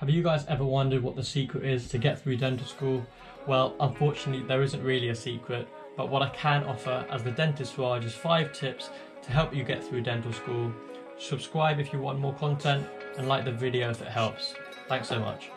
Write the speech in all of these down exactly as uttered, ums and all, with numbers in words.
Have you guys ever wondered what the secret is to get through dental school? Well, unfortunately there isn't really a secret, but what I can offer as the Dentist Raj is five tips to help you get through dental school. Subscribe if you want more content and like the video if it helps. Thanks so much.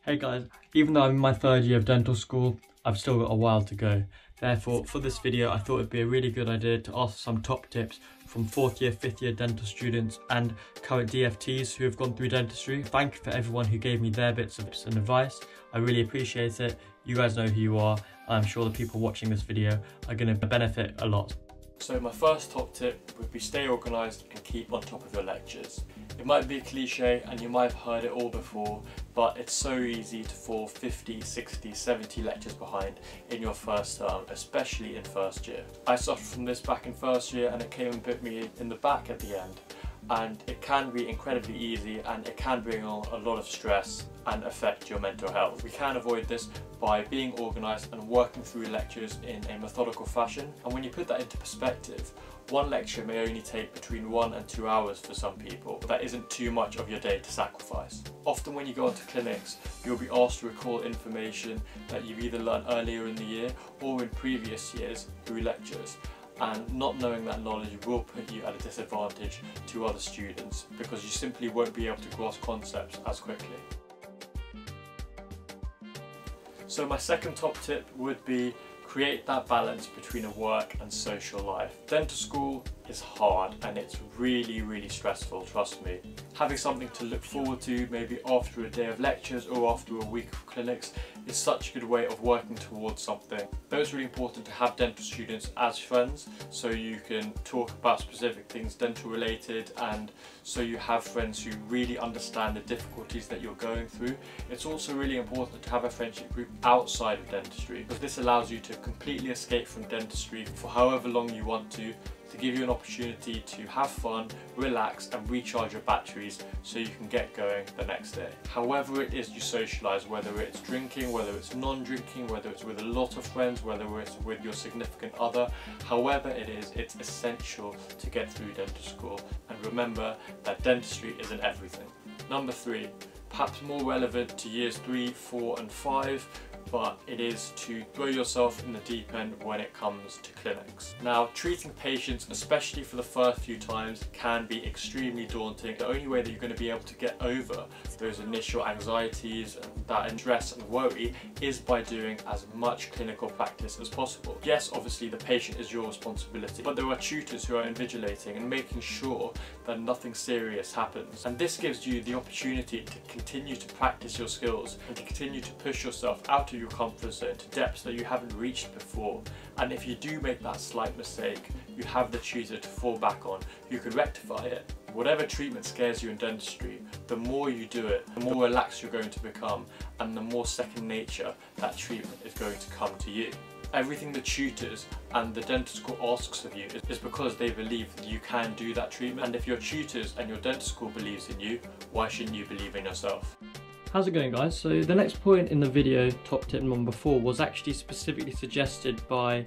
Hey guys, even though I'm in my third year of dental school, I've still got a while to go. Therefore, for this video, I thought it'd be a really good idea to ask some top tips from fourth year, fifth year dental students and current D F Ts who have gone through dentistry. Thank you for everyone who gave me their bits of tips and advice. I really appreciate it. You guys know who you are. I'm sure the people watching this video are going to benefit a lot. So my first top tip would be stay organised and keep on top of your lectures. It might be a cliche and you might have heard it all before, but it's so easy to fall fifty, sixty, seventy lectures behind in your first term, especially in first year. I suffered from this back in first year and it came and bit me in the back at the end. And it can be incredibly easy and it can bring on a lot of stress and affect your mental health. We can avoid this by being organised and working through lectures in a methodical fashion. And when you put that into perspective, one lecture may only take between one and two hours for some people. That isn't too much of your day to sacrifice. Often when you go onto clinics, you'll be asked to recall information that you've either learned earlier in the year or in previous years through lectures. And not knowing that knowledge will put you at a disadvantage to other students because you simply won't be able to grasp concepts as quickly. So my second top tip would be create that balance between a work and social life. Dental school is hard and it's really, really stressful, trust me. Having something to look forward to, maybe after a day of lectures or after a week of clinics, is such a good way of working towards something. Though it's really important to have dental students as friends, so you can talk about specific things dental related and so you have friends who really understand the difficulties that you're going through. It's also really important to have a friendship group outside of dentistry, because this allows you to completely escape from dentistry for however long you want to, to give you an opportunity to have fun, relax and recharge your batteries so you can get going the next day. However it is you socialise, whether it's drinking, whether it's non-drinking, whether it's with a lot of friends, whether it's with your significant other, however it is, it's essential to get through dental school. And remember that dentistry isn't everything. Number three, perhaps more relevant to years three, four and five, but it is to throw yourself in the deep end when it comes to clinics. Now, treating patients, especially for the first few times, can be extremely daunting. The only way that you're going to be able to get over those initial anxieties and that stress and worry is by doing as much clinical practice as possible. Yes, obviously the patient is your responsibility, but there are tutors who are invigilating and making sure that nothing serious happens. And this gives you the opportunity to continue to practice your skills and to continue to push yourself out of your comfort zone to depths that you haven't reached before. And if you do make that slight mistake, you have the tutor to fall back on who can rectify it. Whatever treatment scares you in dentistry, the more you do it, the more relaxed you're going to become and the more second nature that treatment is going to come to you. Everything the tutors and the dental school asks of you is because they believe that you can do that treatment, and if your tutors and your dental school believes in you, why shouldn't you believe in yourself? How's it going guys? So the next point in the video, top tip number four, was actually specifically suggested by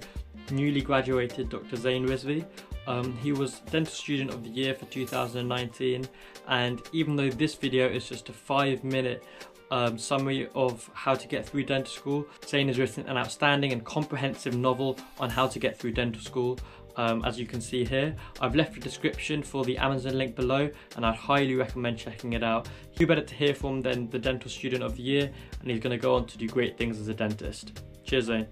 newly graduated Doctor Zane Rizvi. Um, he was Dental Student of the Year for two thousand nineteen, and even though this video is just a five minute Um, summary of how to get through dental school, Zane has written an outstanding and comprehensive novel on how to get through dental school, um, as you can see here. I've left a description for the Amazon link below and I'd highly recommend checking it out. Who better to hear from than the Dental Student of the Year, and he's going to go on to do great things as a dentist. Cheers Zane.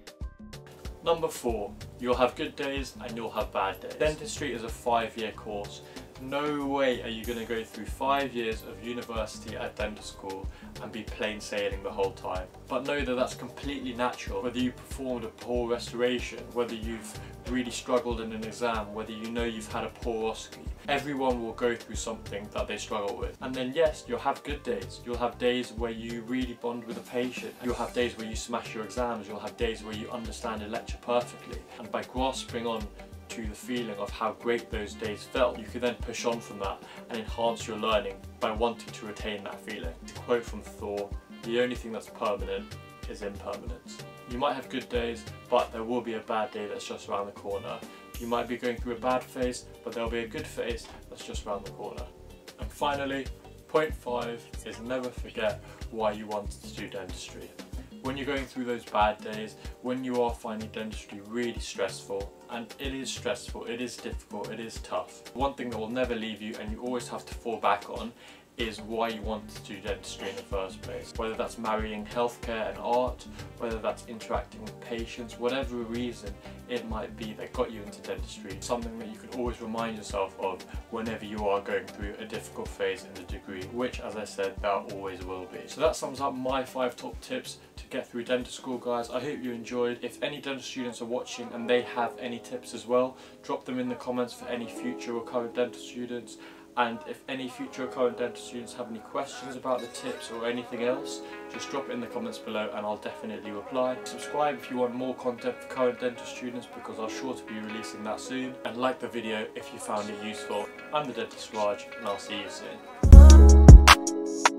Number four, you'll have good days and you'll have bad days. Dentistry is a five year course. No way are you going to go through five years of university at dental school and be plain sailing the whole time. But know that that's completely natural. Whether you performed a poor restoration, whether you've really struggled in an exam, whether you know you've had a poor O S C E, everyone will go through something that they struggle with. And then yes, you'll have good days. You'll have days where you really bond with a patient. You'll have days where you smash your exams. You'll have days where you understand a lecture perfectly. And by grasping on to the feeling of how great those days felt, you could then push on from that and enhance your learning by wanting to retain that feeling. To quote from Thor, the only thing that's permanent is impermanence. You might have good days, but there will be a bad day that's just around the corner. You might be going through a bad phase, but there'll be a good phase that's just around the corner. And finally, point five is never forget why you wanted to do dentistry. When you're going through those bad days, when you are finding dentistry really stressful, and it is stressful, it is difficult, it is tough. One thing that will never leave you and you always have to fall back on is why you want to do dentistry in the first place. Whether that's marrying healthcare and art, whether that's interacting with patients, whatever reason it might be that got you into dentistry, something that you can always remind yourself of whenever you are going through a difficult phase in the degree, which, as I said, there always will be. So that sums up my five top tips to get through dental school, guys. I hope you enjoyed. If any dental students are watching and they have any tips as well, drop them in the comments for any future or current dental students. And if any future or current dental students have any questions about the tips or anything else, just drop it in the comments below and I'll definitely reply. Subscribe if you want more content for current dental students, because I'm sure to be releasing that soon. And like the video if you found it useful. I'm the Dentist Raj and I'll see you soon.